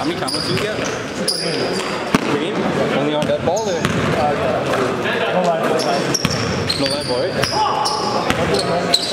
How many combos do you get? Green? Only on that ball? Or? No live ball. No live ball, right?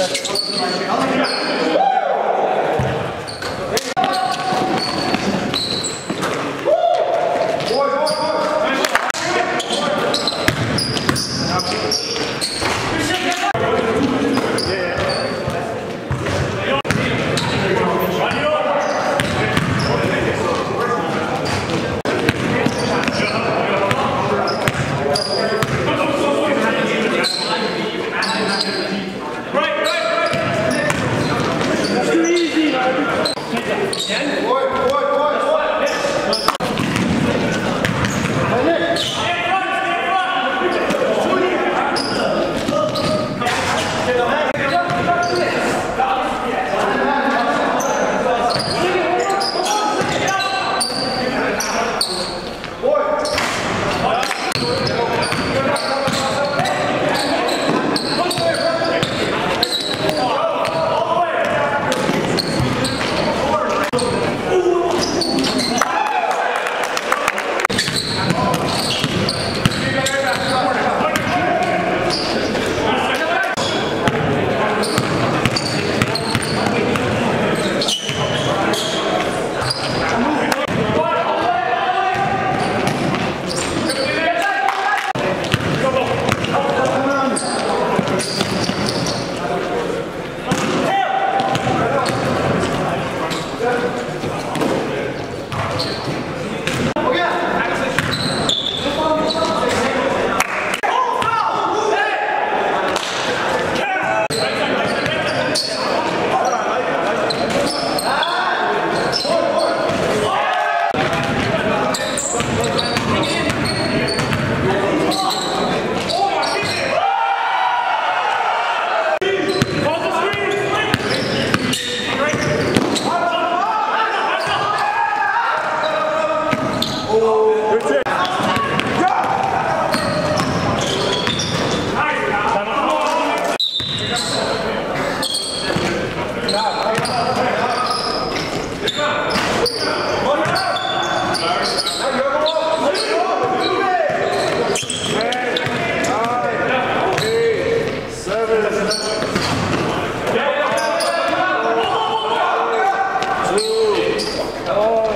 Oh!